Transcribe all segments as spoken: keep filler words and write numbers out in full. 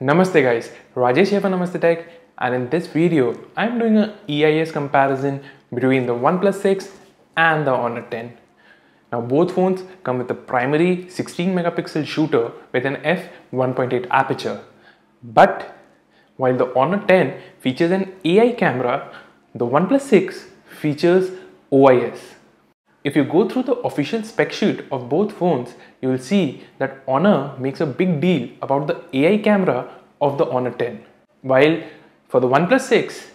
Namaste guys, Rajesh here for Namaste Tech, and in this video I am doing an E I S comparison between the OnePlus six and the Honor ten. Now both phones come with a primary sixteen megapixel shooter with an f one point eight aperture. But while the Honor ten features an A I camera, the OnePlus six features O I S. If you go through the official spec sheet of both phones, you will see that Honor makes a big deal about the A I camera of the Honor ten. While for the OnePlus six,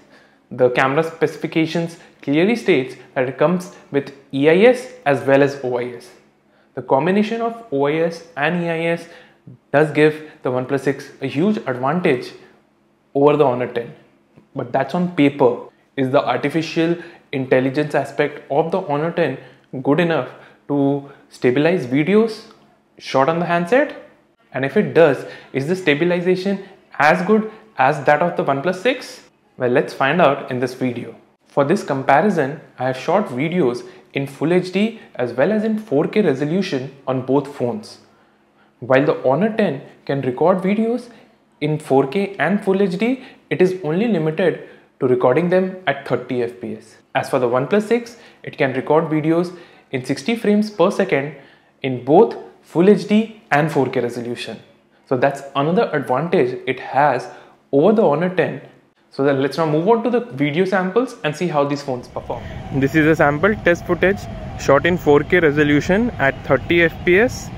the camera specifications clearly states that it comes with E I S as well as O I S. The combination of O I S and E I S does give the OnePlus six a huge advantage over the Honor ten. But that's on paper. Is the artificial intelligence aspect of the Honor ten good enough to stabilize videos shot on the handset? And if it does, is the stabilization as good as that of the OnePlus six? Well, let's find out in this video. For this comparison, I have shot videos in Full H D as well as in four K resolution on both phones. While the Honor ten can record videos in four K and Full H D, it is only limited to recording them at thirty F P S. As for the OnePlus six, it can record videos in sixty frames per second in both Full H D and four K resolution. So that's another advantage it has over the Honor ten. So then let's now move on to the video samples and see how these phones perform. This is a sample test footage shot in four K resolution at thirty F P S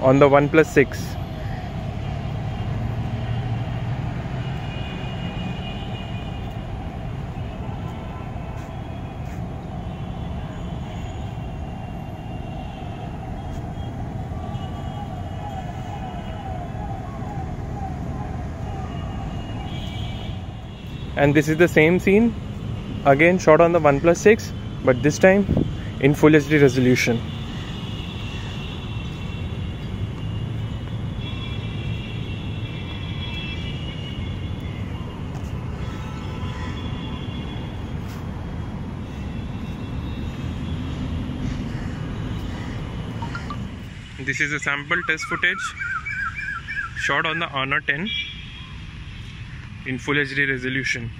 on the OnePlus six. And this is the same scene again shot on the OnePlus six, but this time in Full H D resolution. This is a sample test footage shot on the Honor ten. In Full H D resolution.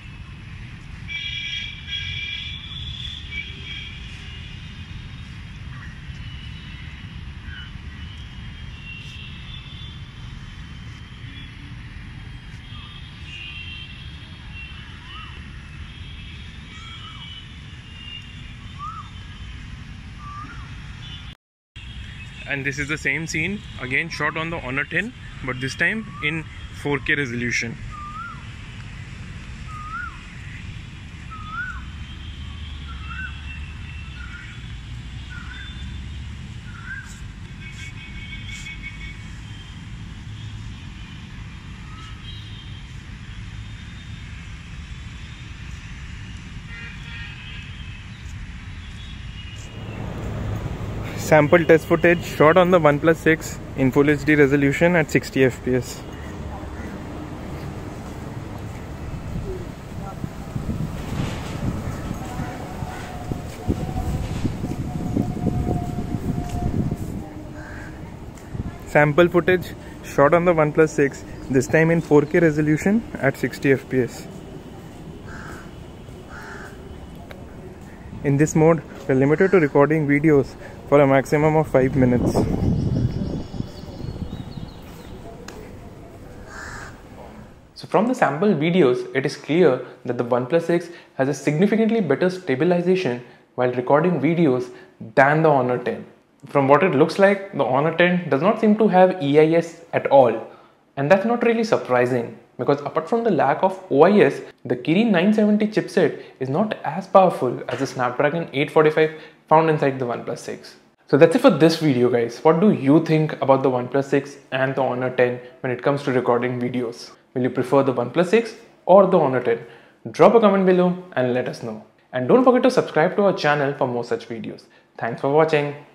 And this is the same scene again shot on the Honor ten, but this time in four K resolution. Sample test footage shot on the OnePlus six in Full H D resolution at sixty F P S. Sample footage shot on the OnePlus six, this time in four K resolution at sixty F P S. In this mode, we are limited to recording videos for a maximum of five minutes. So from the sample videos, it is clear that the OnePlus six has a significantly better stabilization while recording videos than the Honor ten. From what it looks like, the Honor ten does not seem to have E I S at all, and that's not really surprising, because apart from the lack of O I S, the Kirin nine seventy chipset is not as powerful as the Snapdragon eight forty-five found inside the OnePlus six. So that's it for this video guys. What do you think about the OnePlus six and the Honor ten when it comes to recording videos? Will you prefer the OnePlus six or the Honor ten? Drop a comment below and let us know. And don't forget to subscribe to our channel for more such videos. Thanks for watching.